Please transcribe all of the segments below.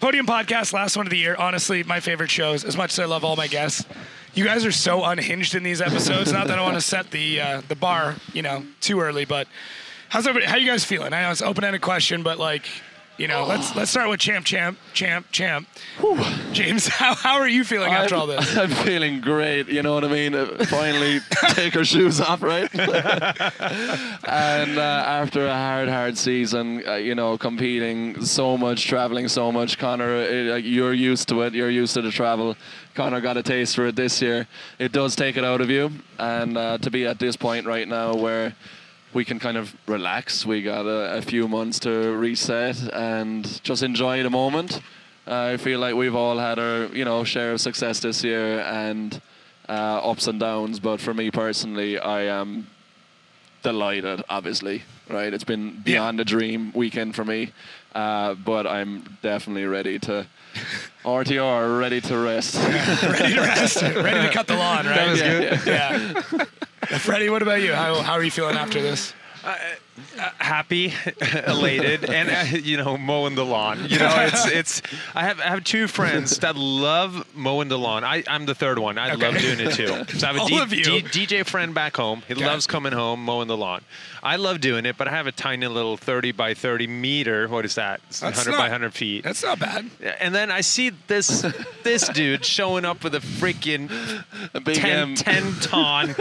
Podium Podcast, last one of the year. Honestly, my favorite shows, as much as I love all my guests. You guys are so unhinged in these episodes. Not that I want to set the bar, you know, too early, but how's everybody, how you guys feeling? I know it's an open-ended question, but like, you know, let's start with champ. Whew. James, how are you feeling after all this? I'm feeling great. You know what I mean? Finally, take our shoes off, right? And after a hard season, you know, competing so much, traveling so much, Conor, you're used to it. You're used to the travel. Conor got a taste for it this year. It does take it out of you, and to be at this point right now where we can kind of relax. We got a few months to reset and just enjoy the moment. I feel like we've all had our, you know, share of success this year and ups and downs. But for me personally, I am delighted, obviously, right? It's been beyond a dream weekend for me. But I'm definitely ready to RTR, ready to rest. Ready to rest. Ready to cut the lawn, right? That was good. Yeah. Freddie, what about you? How are you feeling after this? Happy, elated, and you know, mowing the lawn. You know, it's. I have two friends that love mowing the lawn. I'm the third one. I love doing it too. So I have a DJ friend back home. He loves coming home mowing the lawn. I love doing it, but I have a tiny little 30 by 30 meter. What is that? It's 100 by 100 feet. That's not bad. And then I see this dude showing up with a freaking 10-ton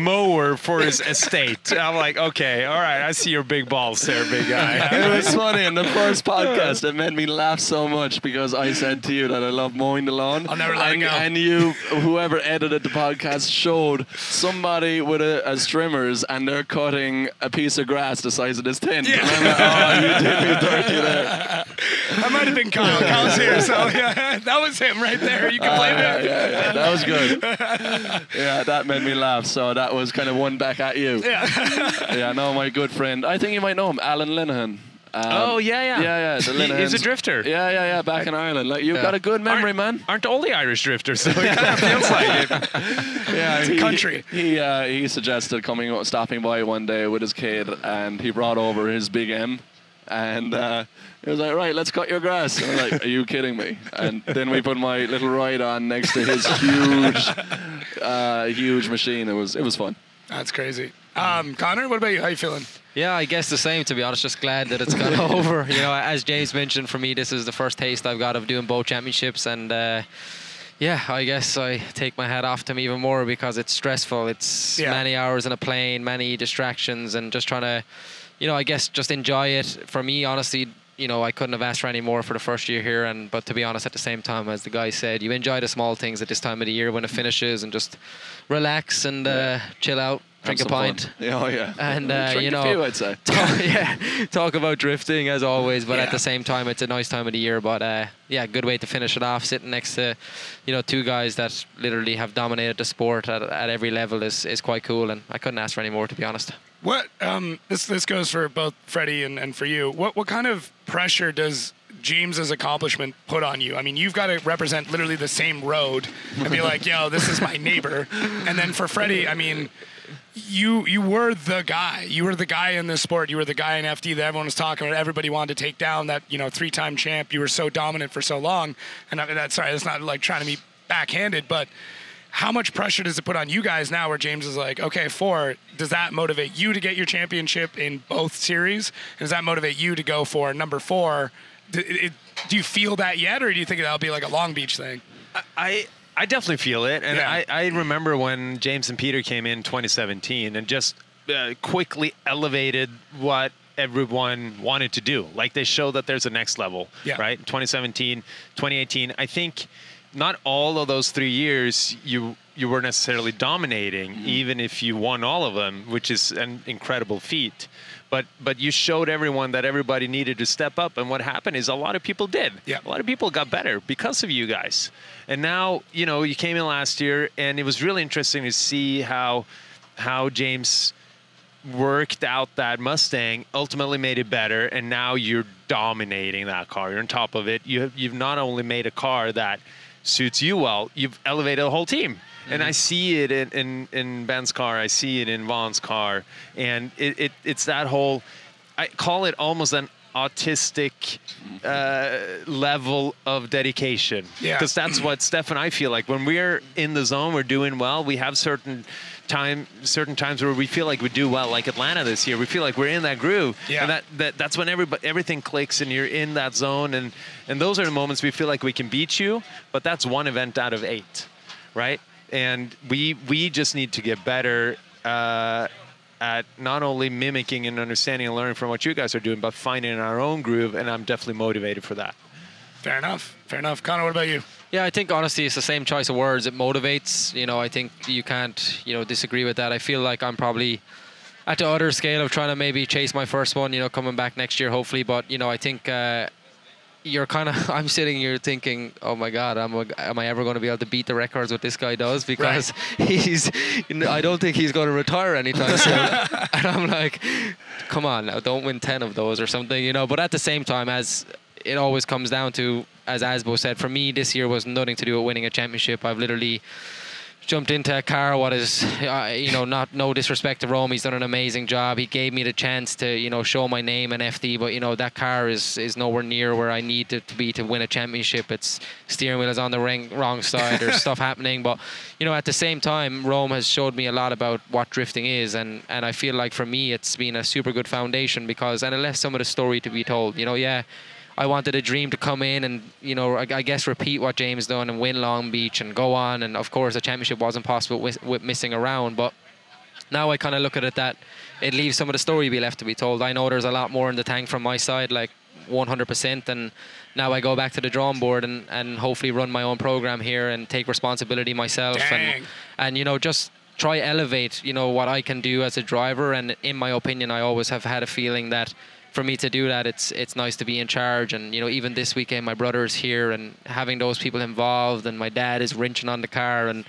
mower for his estate. I'm like, okay. All right, I see your big balls there, big guy. It was funny. In the first podcast, it made me laugh so much because I said to you that I love mowing the lawn. I'll never let it go. And you, whoever edited the podcast, showed somebody with a trimmers and they're cutting a piece of grass the size of this tin. Yeah. And I'm like, oh, you did me dirty there. That might have been Kyle. Kyle's here, so yeah, that was him right there. You can blame him. Yeah, that was good. Yeah, that made me laugh. So that was kind of one back at you. Yeah. Yeah, no, my good friend. I think you might know him, Alan Linnehan. Oh yeah. The Linnehans. He's a drifter. Yeah. Back in Ireland, like you've got a good memory, man. Aren't all the Irish drifters? So it kind of feels like it. Yeah, it's a country. He suggested stopping by one day with his kid, and he brought over his big M. And he was like, right, let's cut your grass. And I was like, are you kidding me? And then we put my little ride on next to his huge machine. It was fun. That's crazy. Conor, what about you? How you feeling? Yeah, I guess the same, to be honest. Just glad that it's gone over. You know, as James mentioned, for me, this is the first taste I've got of doing both championships. And yeah, I guess I take my hat off to him even more because it's stressful. It's many hours in a plane, many distractions, and just trying to, you know, I guess just enjoy it. For me, honestly, you know, I couldn't have asked for any more for the first year here. But to be honest, at the same time, as the guy said, you enjoy the small things at this time of the year when it finishes and just relax and chill out. Drink a pint. Yeah, oh, yeah. And, you know, a few, I'd say. Talk about drifting as always, but at the same time, it's a nice time of the year. But yeah, good way to finish it off. Sitting next to, you know, two guys that literally have dominated the sport at every level is quite cool. And I couldn't ask for any more, to be honest. What, this goes for both Freddie and for you. What kind of pressure does James's accomplishment put on you? I mean, you've got to represent literally the same road and be like, yo, this is my neighbor. And then for Freddie, I mean, You were the guy. You were the guy in this sport. You were the guy in FD that everyone was talking about. Everybody wanted to take down that, you know, three-time champ. You were so dominant for so long. And that's not like trying to be backhanded, but how much pressure does it put on you guys now where James is like, okay, four, does that motivate you to get your championship in both series? Does that motivate you to go for number four? Do you feel that yet, or do you think that'll be like a Long Beach thing? I definitely feel it, and I remember when James and Peter came in 2017 and just quickly elevated what everyone wanted to do. Like, they show that there's a next level, right? 2017, 2018. I think not all of those 3 years you were necessarily dominating, even if you won all of them, which is an incredible feat. But you showed everyone that everybody needed to step up, and what happened is a lot of people did. Yeah. A lot of people got better because of you guys. And now, you know, you came in last year, and it was really interesting to see how James worked out that Mustang, ultimately made it better, and now you're dominating that car. You're on top of it. You've not only made a car that suits you well, you've elevated the whole team. And I see it in Ben's car. I see it in Vaughn's car. And it's that whole, I call it almost an artistic level of dedication. Because that's what Steph and I feel like. When we're in the zone, we're doing well. We have certain times where we feel like we do well, like Atlanta this year. We feel like we're in that groove. Yeah. And that's when everything clicks and you're in that zone. And those are the moments we feel like we can beat you, but that's one event out of 8, right? And we just need to get better at not only mimicking and understanding and learning from what you guys are doing, but finding our own groove, and I'm definitely motivated for that. Fair enough. Fair enough. Conor, what about you? Yeah, I think honestly it's the same choice of words. It motivates. You know, I think you can't, you know, disagree with that. I feel like I'm probably at the other scale of trying to maybe chase my first one, you know, coming back next year, hopefully. But, you know, I think you're kind of, I'm sitting here thinking, oh my God, am I ever going to be able to beat the records what this guy does? Because he's, you know, I don't think he's going to retire anytime soon. And I'm like, come on now, don't win 10 of those or something, you know. But at the same time, as it always comes down to, as Aasbo said, for me, this year was nothing to do with winning a championship. I've literally jumped into a car, what is, you know, no disrespect to Rome, he's done an amazing job. He gave me the chance to, you know, show my name and FD, but, you know, that car is nowhere near where I need it to be to win a championship. It's steering wheel is on the wrong side, there's stuff happening. But, you know, at the same time, Rome has showed me a lot about what drifting is. And I feel like for me, it's been a super good foundation because, and it left some of the story to be told, you know, yeah, I wanted a dream to come in and, you know, I guess repeat what James done and win Long Beach and go on. And, of course, the championship wasn't possible with missing a round. But now I kind of look at it that it leaves some of the story be left to be told. I know there's a lot more in the tank from my side, like 100%. And now I go back to the drawing board and hopefully run my own program here and take responsibility myself. And, you know, just try elevate, you know, what I can do as a driver. And in my opinion, I always have had a feeling that for me to do that, it's nice to be in charge. And, you know, even this weekend, my brother's here and having those people involved, and my dad is wrenching on the car. And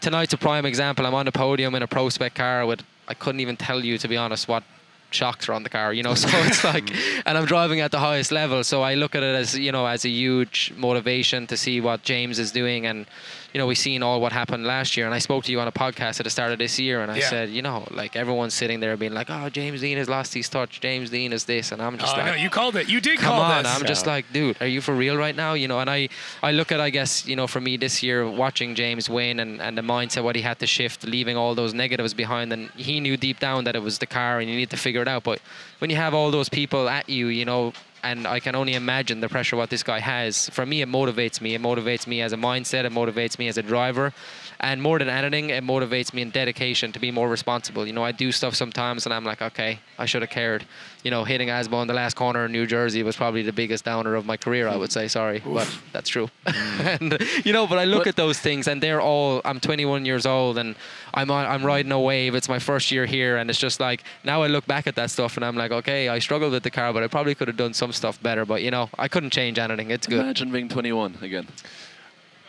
tonight's a prime example. I'm on the podium in a Pro Spec car with, I couldn't even tell you, to be honest, what shocks are on the car, you know. So it's like, and I'm driving at the highest level. So I look at it as, you know, as a huge motivation to see what James is doing. And, you know, we've seen all what happened last year. And I spoke to you on a podcast at the start of this year, and I said, you know, like everyone's sitting there being like, oh, James Deane has lost his touch. James Deane is this. And I'm just like, no, you called it. You did call this. Come on. I'm just like, dude, are you for real right now? You know, and I look at, I guess, you know, for me this year, watching James win and the mindset, what he had to shift, leaving all those negatives behind. And he knew deep down that it was the car and you need to figure it out. But when you have all those people at you, you know, and I can only imagine the pressure what this guy has. For me, it motivates me. It motivates me as a mindset. It motivates me as a driver. And more than anything, it motivates me in dedication to be more responsible. You know, I do stuff sometimes and I'm like, okay, I should have cared. You know, hitting Aasbo in the last corner in New Jersey was probably the biggest downer of my career, I would say. Sorry, but that's true. And, you know, but I look at those things and they're all, I'm 21 years old and I'm riding a wave. It's my first year here. And it's just like, now I look back at that stuff and I'm like, okay, I struggled with the car, but I probably could have done some stuff better. But, you know, I couldn't change anything. It's good. Imagine being 21 again.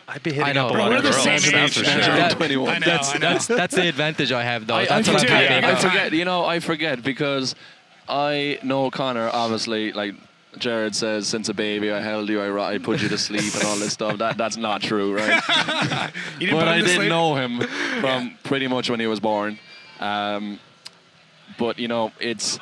I'd be hitting up a lot of girls. That's the advantage I have, though. I forget. You know, I forget because I know Conor, obviously, like Jared says, since a baby, I held you, I put you to sleep and all this stuff. That's not true, right? But I didn't know him from pretty much when he was born. But, you know, it's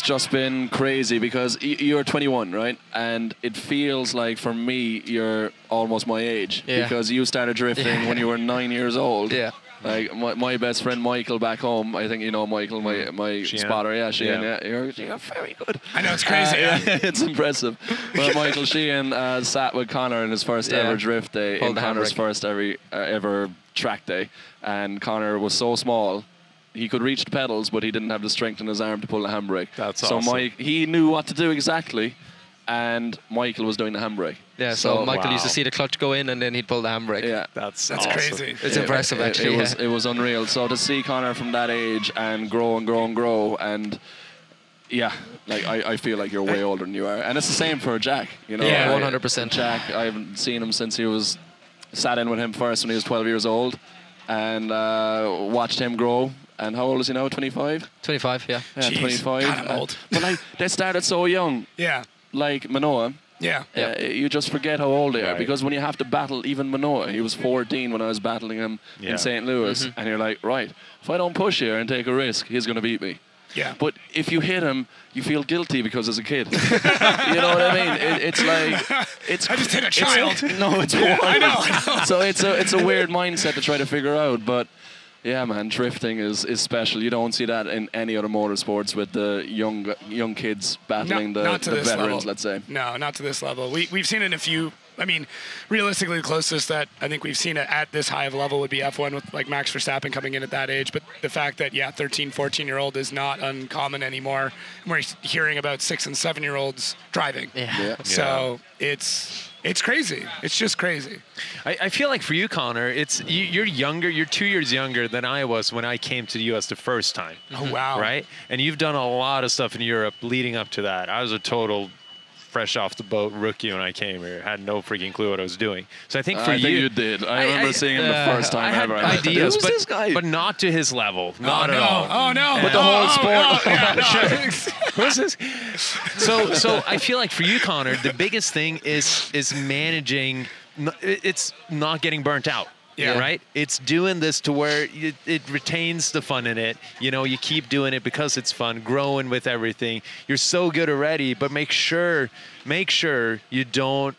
just been crazy because you're 21, right? And it feels like for me, you're almost my age because you started drifting when you were 9 years old. Yeah. Like my best friend Michael back home, I think you know Michael, my spotter. Yeah, Sheehan. Yeah, you're very good. I know, it's crazy. It's impressive. But Michael Sheehan sat with Conor in his first ever drift day, in Conor's first ever track day. And Conor was so small. He could reach the pedals, but he didn't have the strength in his arm to pull the handbrake. That's awesome. So he knew what to do exactly, and Michael was doing the handbrake. Yeah, so Michael used to see the clutch go in, and then he'd pull the handbrake. Yeah, that's awesome. Crazy. It's impressive, actually. It was unreal. So to see Conor from that age and grow and grow and grow, and yeah, like I feel like you're way older than you are. And it's the same for Jack, you know. Yeah, 100%. Jack, I haven't seen him since he was sat in with him first when he was 12 years old, and watched him grow. And how old is he now, 25? 25, yeah. Yeah, jeez, 25. God, I'm old. But like, they started so young. Yeah. Like Manoa. Yeah. You just forget how old they are because when you have to battle even Manoa, he was 14 when I was battling him in St. Louis. And you're like, right, if I don't push here and take a risk, he's going to beat me. Yeah. But if you hit him, you feel guilty because as a kid. You know what I mean? It's like... I just hit a child. It's yeah, I know. So it's a weird mindset to try to figure out, but... Yeah, man, drifting is special. You don't see that in any other motorsports with the young kids battling the veterans, let's say. No, not to this level. We've seen it in a few. I mean, realistically, the closest that I think we've seen it at this high of level would be F1 with like Max Verstappen coming in at that age. But the fact that, yeah, 13, 14-year-old is not uncommon anymore. We're hearing about 6- and 7-year-olds driving. Yeah. So it's crazy. It's just crazy. I feel like for you, Conor, you're younger. You're 2 years younger than I was when I came to the U.S. the first time. Oh, wow. Right? And you've done a lot of stuff in Europe leading up to that. I was a total... fresh off the boat rookie when I came here. I had no freaking clue what I was doing. So I think for you... I think you did. I remember seeing him the first time ever. I had ideas, but, this guy? But not to his level. Not at all. Oh, no. But the whole sport... Who's this? So I feel like for you, Conor, the biggest thing is managing... It's not getting burnt out. Yeah. Right? It's doing this to where it retains the fun in it. You know, you keep doing it because it's fun, growing with everything. You're so good already, but make sure you don't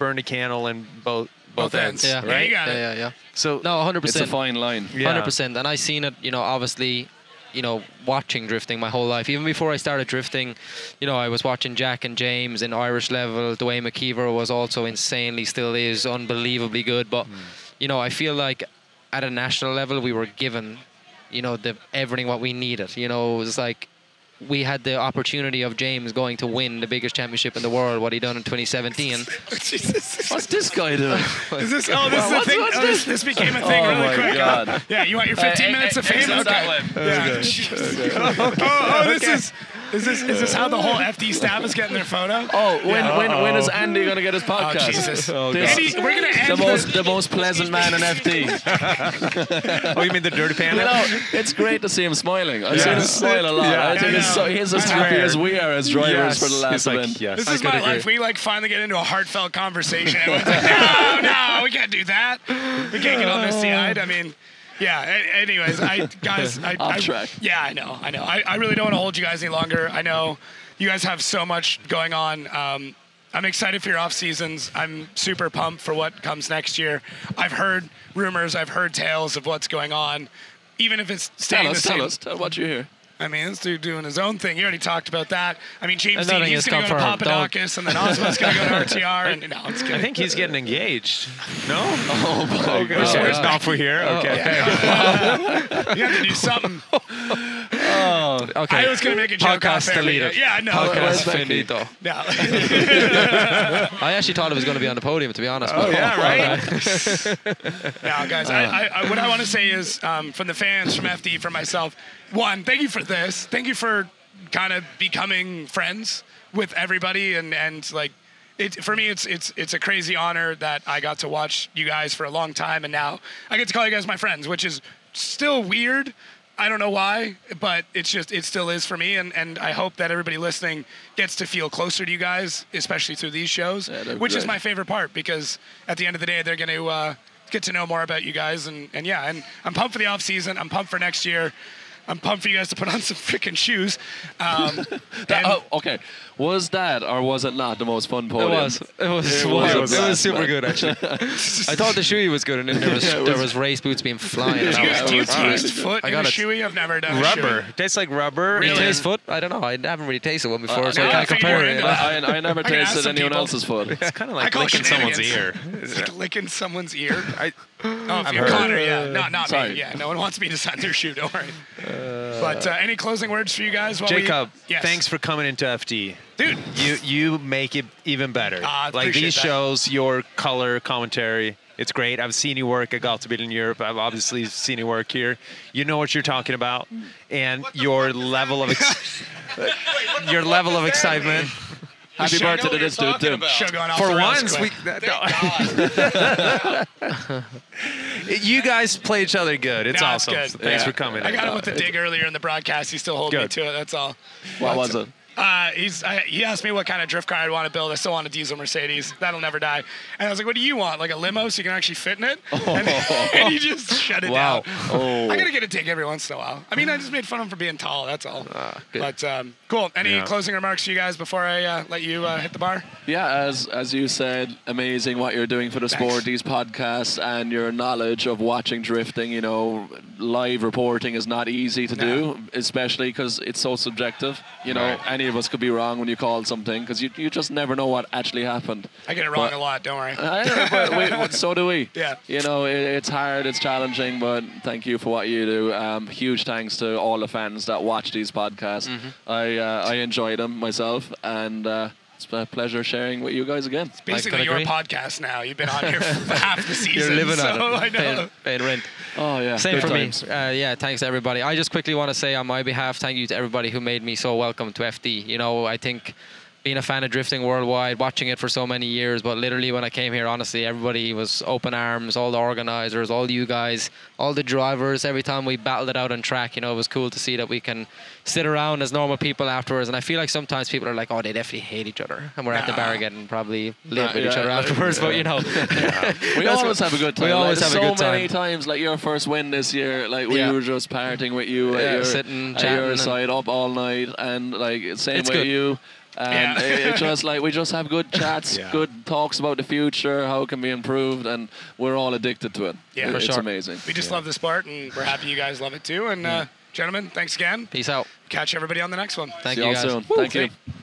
burn the candle in both ends. Yeah. Right? Yeah, you got it. Yeah. So, no, 100%. It's a fine line. Yeah. 100%. And I've seen it, obviously... watching drifting my whole life. Even before I started drifting, I was watching Jack and James in Irish level. Dwayne McKeever was also insanely, still is, unbelievably good. But, I feel like at a national level, we were given, everything what we needed. It was like we had the opportunity of James going to win the biggest championship in the world, what he done in 2017. Jesus. What's this guy doing? This became a thing really quick. God. Yeah, you want your 15 minutes of fame? Is this how the whole FD staff is getting their photo? Oh, when is Andy going to get his podcast? Oh, Jesus. Oh, Andy, we're going to end the most pleasant man in FD. Oh, you mean the dirty panda? It's great to see him smiling. I've seen him smile a lot. Yeah. I think he's as happy as we are as drivers for the last event. This is my life. We finally get into a heartfelt conversation. Everyone's like, no, we can't do that. We can't get all misty-eyed. I mean... Yeah, anyways, guys, off track. Yeah, I know. I really don't want to hold you guys any longer. I know you guys have so much going on. I'm excited for your off seasons. I'm super pumped for what comes next year. I've heard rumors. I've heard tales of what's going on, even if it's staying the same. Tell us what you hear. I mean, this dude doing his own thing. You already talked about that. I mean, James Deane, he's going to go to Papadakis, and then Aasbo's going to go to RTR. I think he's getting engaged. No? Oh, my God. There's not for here. Okay. Yeah. You have to do something. Okay. I was going to make a joke. Podcast deleted. Yeah, no. Podcast finito. No. I actually thought it was going to be on the podium, to be honest. Oh, yeah, right? No, guys, what I want to say is, from the fans, from FD, from myself, one, thank you for this. Thank you for kind of becoming friends with everybody, and like, for me, it's a crazy honor that I got to watch you guys for a long time, and now I get to call you guys my friends, which is still weird. I don't know why, but it still is for me, and I hope that everybody listening gets to feel closer to you guys, especially through these shows, which is my favorite part, because at the end of the day, they're going to get to know more about you guys, and I'm pumped for the off season. I'm pumped for next year. I'm pumped for you guys to put on some freaking shoes. Okay. Was that or was it not the most fun podium? It was super good, actually. I thought the shoey was good, and then there was race boots being flying. Do you taste foot in a shoey? I've never done rubber. It tastes like rubber. Really? It tastes foot? I don't know. I haven't really tasted one before, so I can't compare it. I never tasted anyone else's foot. It's kind of like licking someone's ear. It's like licking someone's ear? Oh, if you're Conor, yeah. No, not me. Yeah, no one wants me to sign their shoe, don't worry. But any closing words for you guys? Jacob, thanks for coming into FD. Dude. You make it even better. Like these shows, your color commentary, it's great. I've seen you work. I got to be in Europe. I've obviously seen you work here. You know what you're talking about. And your level of excitement. Happy birthday to this dude, too. For once, you guys play each other good. It's awesome. Thanks for coming. I got him with the dig earlier in the broadcast. He's still holding me to it. That's all. What was it? He asked me what kind of drift car I'd want to build. I still want a diesel Mercedes. That'll never die. And I was like, what do you want? Like a limo so you can actually fit in it? Oh. And he just shut it down. Oh. I got to get a dig every once in a while. I mean, I just made fun of him for being tall. That's all. But cool. Any closing remarks to you guys before I let you hit the bar? Yeah, as you said, amazing what you're doing for the sport, these podcasts, and your knowledge of watching drifting. You know, live reporting is not easy to do, especially because it's so subjective. You know, any of us could be wrong when you call something because you just never know what actually happened. I get it wrong a lot, don't worry. I know, but so do we. Yeah. You know, it's hard, it's challenging, but thank you for what you do. Huge thanks to all the fans that watch these podcasts. I enjoy them myself, and it's a pleasure sharing with you guys again. It's basically your podcast now. You've been on here for half the season. You're living on it. I know. Paying rent. Oh, yeah. Same for me. Yeah, thanks, everybody. I just quickly want to say on my behalf, thank you to everybody who made me so welcome to FD. You know, I think being a fan of drifting worldwide, watching it for so many years, but literally when I came here, honestly, everybody was open arms, all the organizers, all you guys, all the drivers. Every time we battled it out on track, you know, it was cool to see that we can sit around as normal people afterwards. And I feel like sometimes people are like, oh, they definitely hate each other. And we're at the bar again and probably live with each other afterwards. But, you know, we always have a good time. We always have a good time. So many times, like your first win this year, like we were just partying with you. Sitting, chatting. Your side up all night. And, like, same with you. And it's just like we just have good chats, good talks about the future, how it can be improved, and we're all addicted to it. Yeah, for sure. It's amazing. We just love the sport, and we're happy you guys love it too. And gentlemen, thanks again. Peace out. Catch everybody on the next one. Thank you guys. See you all soon. Thank you.